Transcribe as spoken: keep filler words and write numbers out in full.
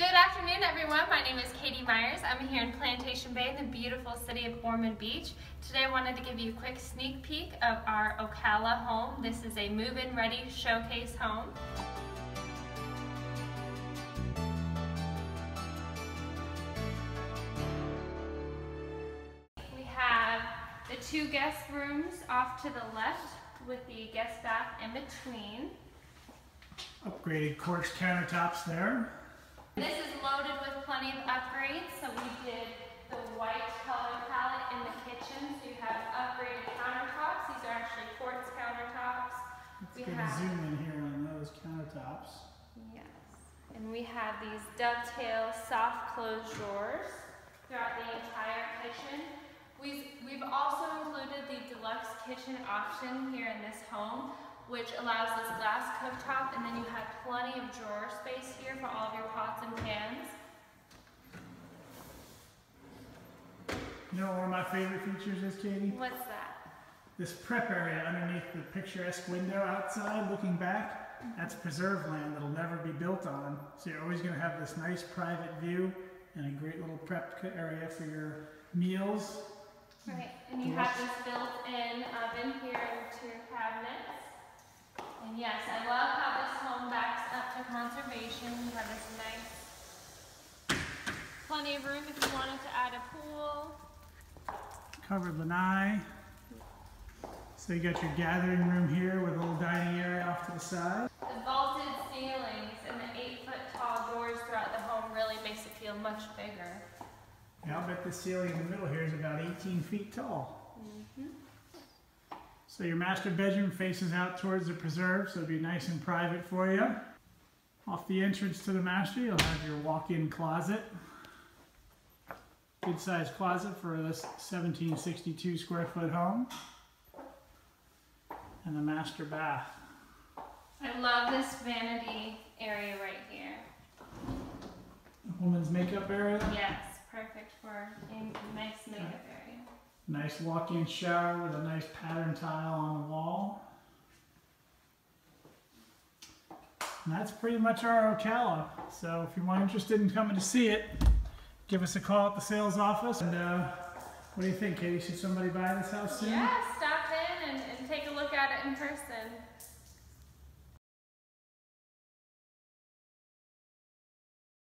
Good afternoon, everyone. My name is Katie Myers. I'm here in Plantation Bay in the beautiful city of Ormond Beach. Today I wanted to give you a quick sneak peek of our Ocala home. This is a move-in ready showcase home. We have the two guest rooms off to the left with the guest bath in between. Upgraded quartz countertops there. This is loaded with plenty of upgrades, so we did the white color palette in the kitchen, so you have upgraded countertops. These are actually quartz countertops. Let's we get have, a zoom in here on those countertops. Yes, and we have these dovetail soft close drawers throughout the entire kitchen. We've, we've also included the deluxe kitchen option here in this home, which allows this glass cooktop, and then you have plenty of drawer space here for all of your pots and pans. You know, one of my favorite features is, Katie? What's that? This prep area underneath the picturesque window outside looking back, that's preserve land that'll never be built on. So you're always gonna have this nice private view and a great little prep area for your meals. Right, and you have this built-in oven here into your cabinets. And yes, I love how this home backs up to conservation. We have this nice, plenty of room if you wanted to add a pool. Covered lanai. So you got your gathering room here with a little dining area off to the side. The vaulted ceilings and the eight foot tall doors throughout the home really makes it feel much bigger. Yeah, I'll bet the ceiling in the middle here is about eighteen feet tall. Mm-hmm. So your master bedroom faces out towards the preserve, so it'll be nice and private for you. Off the entrance to the master, you'll have your walk-in closet. Good sized closet for this seventeen sixty-two square foot home. And the master bath. I love this vanity area right here. Woman's makeup area? Yes, perfect for a nice makeup area. Nice walk-in shower with a nice pattern tile on the wall. And that's pretty much our Ocala. So if you're interested in coming to see it, give us a call at the sales office. And uh, what do you think, Katie? Should somebody buy this house soon? Yeah, stop in and, and take a look at it in person.